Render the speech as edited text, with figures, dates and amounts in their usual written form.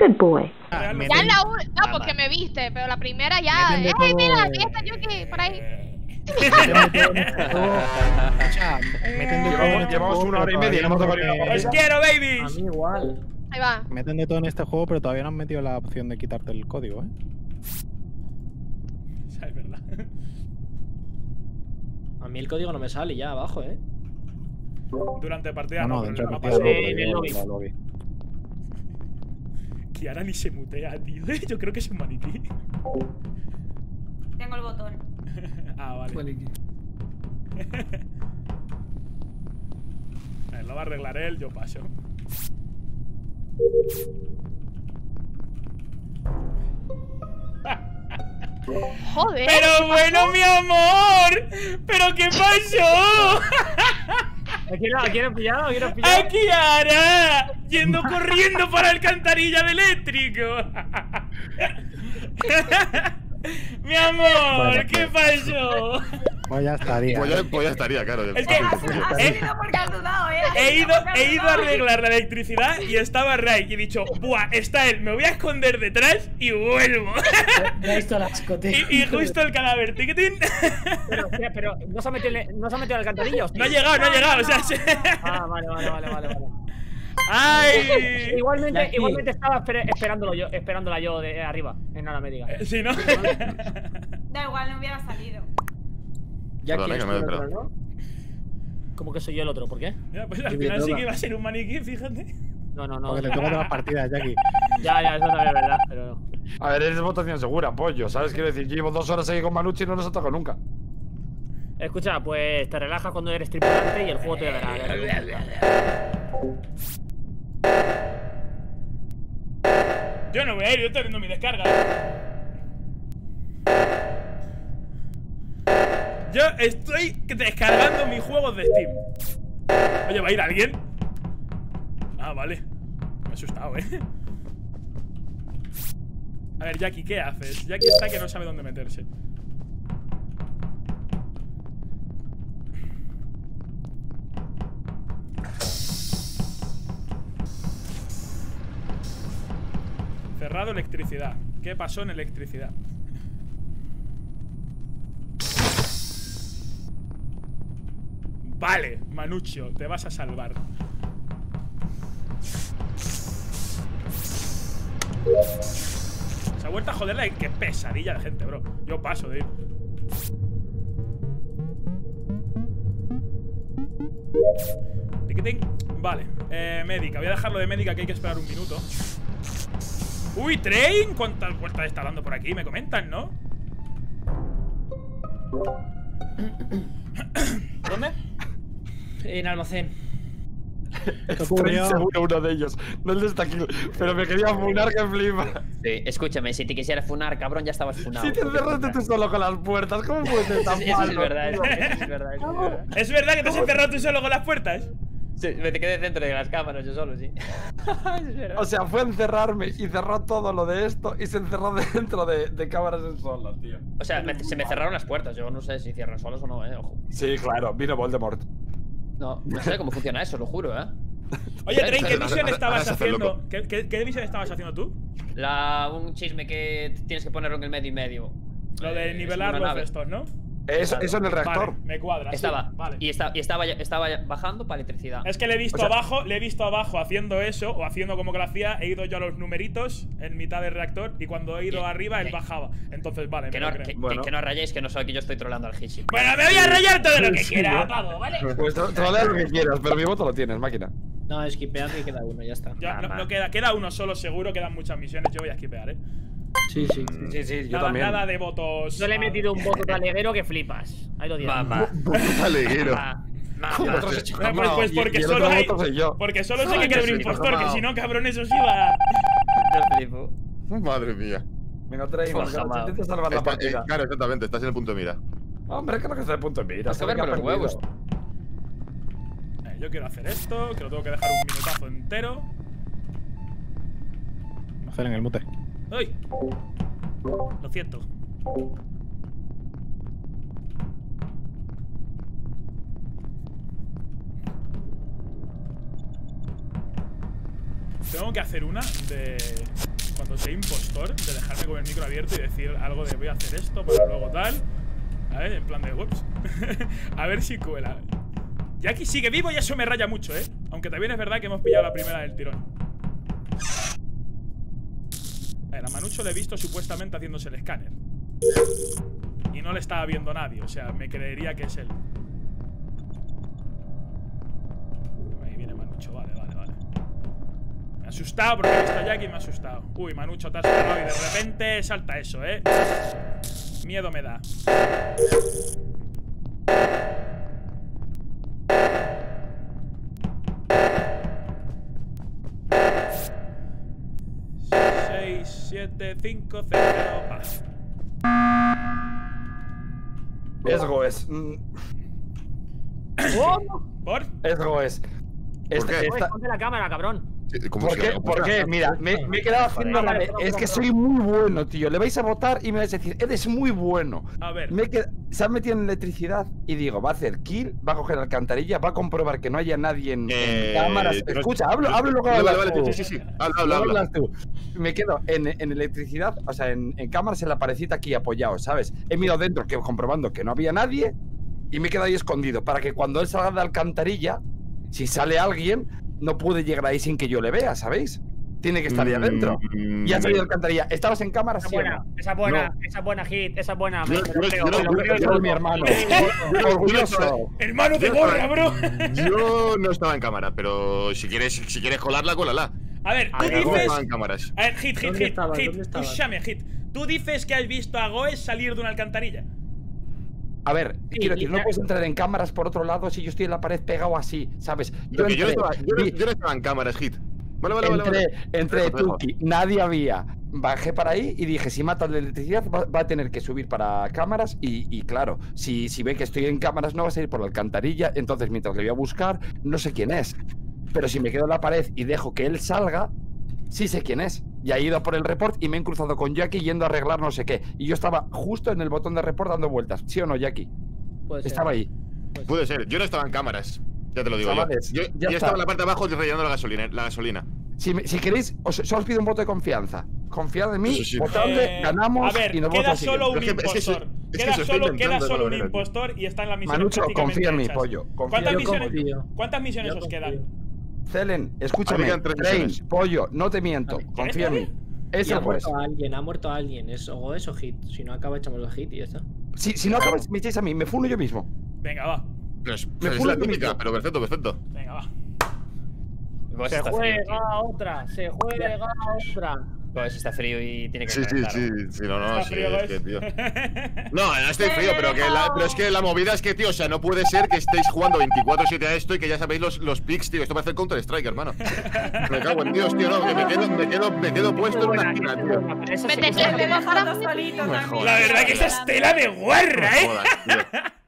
Good boy. Ya en la última, no, porque me viste, pero la primera ya. ¡Ey, mira! ¡Ahí está Yuki! Por ahí. Llevamos 1 hora y media y no hemos tocado una. ¡Os quiero, babies! A mí igual. Ahí va. Meten de todo en este juego, pero todavía no han metido la opción de quitarte el código, ¿eh? Es verdad. A mí el código no me sale ya abajo, ¿eh? Durante partida no, dentro de partida en el lobby. Kiara ni se mutea, tío. Yo creo que es un maniquí. Tengo el botón. Ah, vale. Maniquí. A ver, lo va a arreglar él, yo paso. Joder. Pero bueno, mi amor. ¿Pero qué pasó? ¿A Kiara? Yendo corriendo para la alcantarilla del eléctrico. Mi amor, bueno, ¿qué pasó? Pues ya estaría. Pues ya estaría, claro. Es que he ido a arreglar la electricidad y estaba Raik y he dicho, buah, está él, me voy a esconder detrás y vuelvo. Y justo el cadáver, ticketing. Pero, ¿no se ha metido en la alcantarilla? No ha llegado, no ha llegado, o sea… Ah, vale. ¡Ay! Igualmente estaba esperándola yo de arriba, en nada me diga. Sí, ¿no? Da igual, no hubiera salido. Ya que es el otro, ¿no? ¿Cómo que soy yo el otro? ¿Por qué? Ya, pues al final sí que iba a ser un maniquí, fíjate. No. Porque le tocan las partidas, Jackie. Ya, eso no es verdad, pero no. A ver, eres votación segura, pollo, ¿sabes? Quiero decir, llevo 2 horas aquí con Malucci y no nos ha tocado nunca. Escucha, pues te relajas cuando eres tripulante y el juego te dará. Yo no voy a ir, yo estoy viendo mi descarga. Yo estoy descargando mis juegos de Steam. Oye, ¿va a ir alguien? Ah, vale. Me he asustado, ¿eh? A ver, Jackie, ¿qué haces? Jackie está que no sabe dónde meterse. Cerrado electricidad. ¿Qué pasó en electricidad? Vale, Manuccio, te vas a salvar. Se ha vuelto a joderla y qué pesadilla de gente, bro. Yo paso de ir. Vale, médica. Voy a dejarlo de médica que hay que esperar 1 minuto. ¡Uy, train! ¿Cuántas vueltas está dando por aquí? Me comentan, ¿no? ¿Dónde? En almacén. Seguro uno de ellos. No el de esta kill. Pero me quería funar que flipa. Sí, escúchame, si te quisiera funar, cabrón, ya estabas funado. Si te encerraste tú solo con las puertas, ¿cómo puedes ser tan malo? Es verdad. ¿Es verdad que te has encerrado tú solo con las puertas? Sí, me quedé dentro de las cámaras yo solo, sí. O sea, fue encerrarme y cerró todo lo de esto y se encerró dentro de cámaras en solo, tío. O sea, se me cerraron las puertas. Yo no sé si cierran solos o no, ojo. Sí, claro, vino Voldemort. No sé cómo funciona eso, lo juro, ¿eh? Oye, Train, ¿qué misión estabas haciendo? ¿Qué misión estabas haciendo tú? Un chisme que tienes que ponerlo en el medio y medio. Lo de nivelar los restos, ¿no? Eso en el reactor. Vale, me cuadra. Estaba, sí, vale. Y estaba bajando para electricidad. Es que le he visto, o sea, abajo, le he visto abajo haciendo eso, o haciendo como que lo hacía, he ido yo a los numeritos en mitad del reactor y cuando he ido arriba él bajaba. Entonces, vale, que no rayéis, que no sé, que yo estoy troleando al Hitchi. Bueno, me voy a rayar todo lo que quiera, pavo, ¿vale? Pues trolea lo que quieras, pero mi voto lo tienes, máquina. No, esquipead y queda uno, ya está. No queda uno solo, seguro, quedan muchas misiones, yo voy a esquipear, ¿eh? Sí, yo también. Nada de votos. Yo le he metido un voto taleguero que flipas. Ahí lo diré. Voto taleguero. Pues porque solo hay… Porque solo sé que queda un impostor, que si no, cabrón, eso sí va… Yo flipo. Madre mía. Menos 3 y más. Intenta salvar la partida. Claro, exactamente. Estás en el punto de mira. Hombre, creo que está en el punto de mira. Vas a ver con los huevos. Yo quiero hacer esto, que lo tengo que dejar un minutazo entero. Hacer en el mute. ¡Ay! Lo siento. Tengo que hacer una de... cuando sea impostor, de dejarme con el micro abierto y decir algo de voy a hacer esto para luego tal. A ver, en plan de ups. A ver si cuela. Jackie sigue vivo y eso me raya mucho, ¿eh? Aunque también es verdad que hemos pillado la primera del tirón. A ver, a Manucho le he visto supuestamente haciéndose el escáner. Y no le estaba viendo nadie, o sea, me creería que es él. Ahí viene Manucho, vale, vale, vale. Me ha asustado porque he visto a Jackie y me ha asustado. Uy, Manucho, te has asustado y de repente salta eso, ¿eh? Miedo me da. Siete, cinco, cero, paz. Es Goes. ¿Por? Es Goes. Ponte la cámara, cabrón. ¿Por qué? ¿Por qué? Mira, me he quedado haciendo la... Es que soy muy bueno, tío. Le vais a votar y me vais a decir, eres muy bueno. A ver. Se han metido en electricidad y digo, va a hacer kill, va a coger la alcantarilla, va a comprobar que no haya nadie en cámaras. Escucha, hablo lo que hablas. Vale, sí, sí. Habla tú. Me quedo en electricidad, o sea, en cámaras, en la parecita aquí apoyado, ¿sabes? He mirado dentro, que comprobando que no había nadie y me he quedado ahí escondido para que cuando él salga de la alcantarilla, si sale alguien, no puede llegar ahí sin que yo le vea, ¿sabéis? Tiene que estar ahí adentro. Y ha salido alcantarilla. ¿Estabas en cámara? Esa buena hit, esa buena. Mi hermano. Orgulloso. Hermano de gorra, bro. Yo no estaba en cámara, pero si quieres colarla, cólala. A ver, tú dices. A ver, hit. Escúchame, hit. Tú dices que has visto a Goes salir de una alcantarilla. A ver, quiero decir, no puedes entrar en cámaras por otro lado si yo estoy en la pared pegado así, ¿sabes? Yo no estaba en cámaras, hit. Vale, Tuki, nadie había. Bajé para ahí y dije, si mata la electricidad va a tener que subir para cámaras. Y claro, si ve que estoy en cámaras no va a ir por la alcantarilla. Entonces mientras le voy a buscar, no sé quién es. Pero si me quedo en la pared y dejo que él salga, sí sé quién es. Y ha ido por el report y me he cruzado con Jackie yendo a arreglar no sé qué. Y yo estaba justo en el botón de report dando vueltas. ¿Sí o no, Jackie? Estaba ahí. Puede ser, yo no estaba en cámaras. Ya te lo digo. Yo estaba en la parte de abajo rellenando la gasolina. Si queréis, solo os pido un voto de confianza. Confiad en mí, sí. Votadle, ganamos. A ver, y nos queda solo un impostor. Queda solo un impostor y está en la misión. Manucho, confía en mi pollo. ¿Cuántas misiones os quedan? Celen, escúchame. Trains, pollo, no te miento. Confía en mí. Ha muerto alguien. ¿Es o eso hit? Si no acaba, echamos el hit y ya está. Si no acaba, me echáis a mí. Me funo yo mismo. Venga, va. Es la típica, pero perfecto. Venga, va. Se juega otra. Pues está frío y tiene que calentar. Sí, no, sí, es que, tío. No estoy frío, pero es que la movida es que, tío, o sea, no puede ser que estéis jugando 24/7 a esto y que ya sabéis los picks, tío. Esto parece el Counter-Strike, hermano. Me cago en Dios, tío, no, que me quedo puesto en una esquina, tío. Me te quedo solito también. La verdad que esa es tela de guerra, ¿eh?